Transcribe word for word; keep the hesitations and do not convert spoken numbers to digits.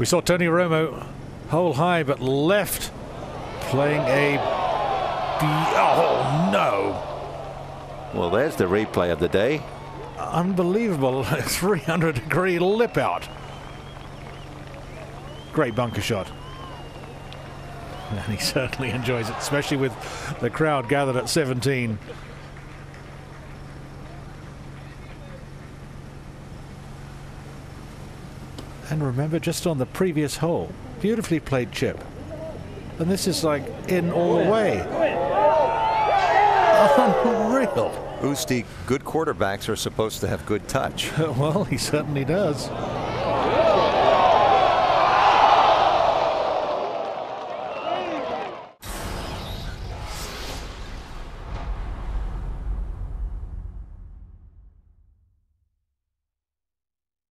We saw Tony Romo hole high but left, playing a... Oh, no! Well, there's the replay of the day. Unbelievable, three hundred degree lip out. Great bunker shot. And he certainly enjoys it, especially with the crowd gathered at seventeen. And remember, just on the previous hole, beautifully played chip. And this is like in all the way. Unreal. Usti, good quarterbacks are supposed to have good touch. Well, he certainly does.